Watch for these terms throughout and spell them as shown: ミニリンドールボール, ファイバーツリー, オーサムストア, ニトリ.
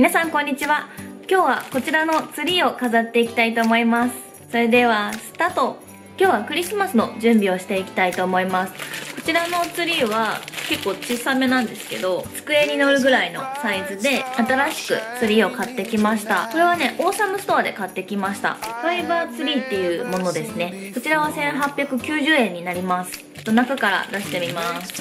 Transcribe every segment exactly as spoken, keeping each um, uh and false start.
皆さんこんにちは。今日はこちらのツリーを飾っていきたいと思います。それではスタート。今日はクリスマスの準備をしていきたいと思います。こちらのツリーは結構小さめなんですけど、机に乗るぐらいのサイズで新しくツリーを買ってきました。これはね、オーサムストアで買ってきました。ファイバーツリーっていうものですね。こちらはせんはっぴゃくきゅうじゅうえんになります。中から出してみます。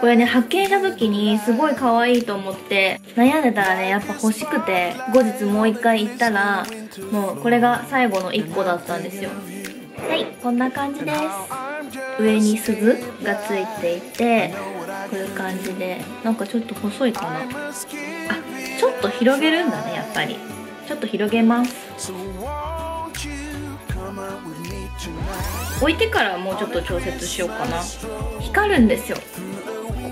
これね、発見した時にすごい可愛いと思って悩んでたらね、やっぱ欲しくて、後日もう一回行ったらもうこれが最後のいっこだったんですよ。はい、こんな感じです。上に鈴がついていて、こういう感じで、なんかちょっと細いかな。あ、ちょっと広げるんだね。やっぱりちょっと広げます。置いてからもうちょっと調節しようかな。光るんですよ、こ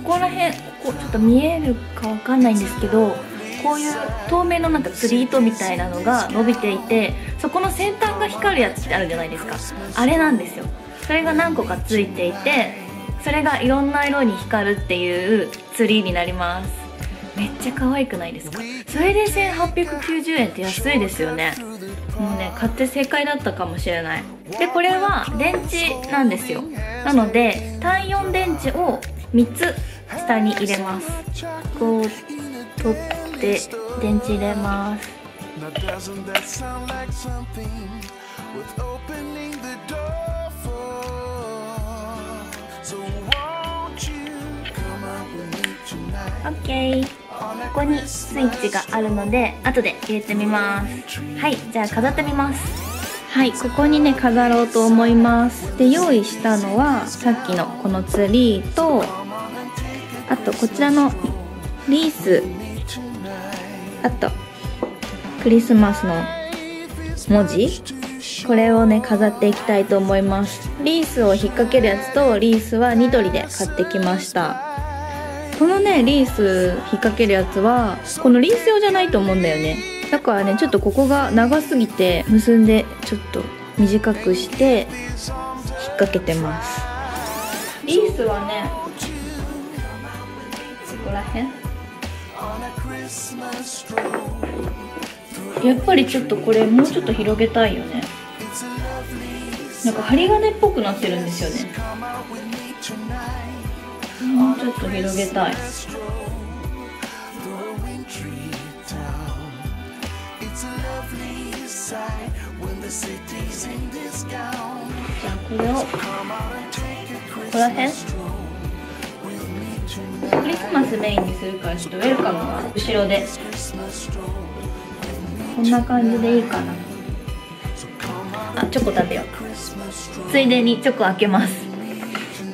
こら辺。ここちょっと見えるかわかんないんですけど、こういう透明のなんか釣り糸みたいなのが伸びていて、そこの先端が光るやつってあるじゃないですか。あれなんですよ。それが何個かついていて、それがいろんな色に光るっていうツリーになります。めっちゃ可愛くないですか。それでせんはっぴゃくきゅうじゅうえんって安いですよね。もうね、買って正解だったかもしれない。で、これは電池なんですよ。なので単よん電池をみっつ下に入れます。こう取って電池入れます。オッケー。ここにスイッチがあるので後で入れてみます。はい、じゃあ飾ってみます。はい、ここにね飾ろうと思います。で、用意したのはさっきのこのツリーと、あとこちらのリース、あとクリスマスの文字、これをね飾っていきたいと思います。リースを引っ掛けるやつと、リースはニトリで買ってきました。このねリース引っ掛けるやつはこのリース用じゃないと思うんだよね。だからね、ちょっとここが長すぎて結んでちょっと短くして引っ掛けてます。リースはね、ここら辺、やっぱりちょっとこれもうちょっと広げたいよね。なんか針金っぽくなってるんですよね。もうちょっと広げたい。じゃあこれをここら辺、クリスマスメインにするから、ちょっとウェルカムは後ろで、こんな感じでいいかな。あ、チョコ食べよう。ついでにチョコ開けます。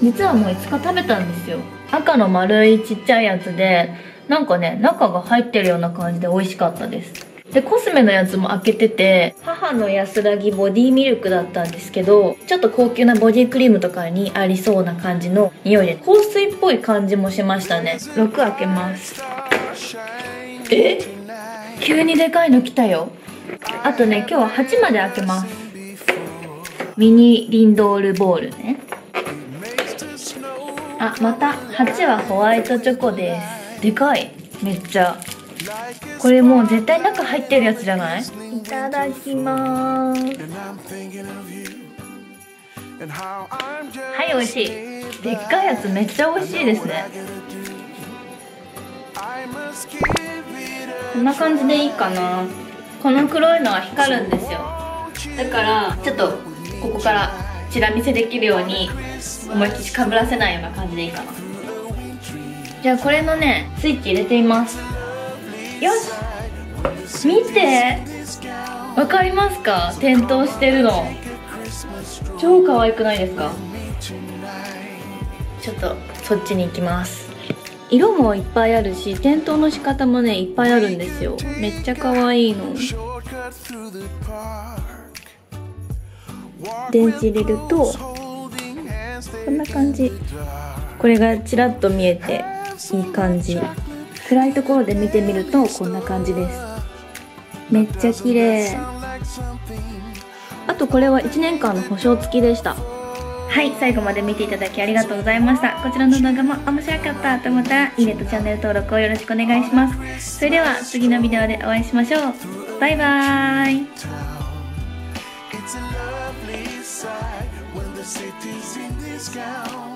実はもういつか食べたんですよ。赤の丸いちっちゃいやつで、なんかね中が入ってるような感じで美味しかったです。で、コスメのやつも開けてて、母の安らぎボディミルクだったんですけど、ちょっと高級なボディクリームとかにありそうな感じの匂いで、香水っぽい感じもしましたね。ろく開けます。え、急にでかいの来たよ。あとね、今日ははちまで開けます。ミニリンドールボールね。あ、またはちはホワイトチョコです。でかい、めっちゃ。これもう絶対中入ってるやつじゃない？いただきまーす。はい、美味しい。でっかいやつめっちゃ美味しいですね。こんな感じでいいかな。この黒いのは光るんですよ。だからちょっとここからチラ見せできるように思いっきりかぶらせないような感じでいいかな。じゃあこれのねスイッチ入れてみます。よし、見て、わかりますか？点灯してるの超可愛くないですか？ちょっとそっちに行きます。色もいっぱいあるし、点灯の仕方もねいっぱいあるんですよ。めっちゃ可愛いの。電池入れるとこんな感じ。これがちらっと見えていい感じ。暗いところで見てみるとこんな感じです。めっちゃ綺麗。あとこれはいちねんかんの保証付きでした。ははい、最後まで見ていただきありがとうございました。こちらの動画も面白かったと思ったらいいねとチャンネル登録をよろしくお願いします。それでは次のビデオでお会いしましょう。バイバーイ。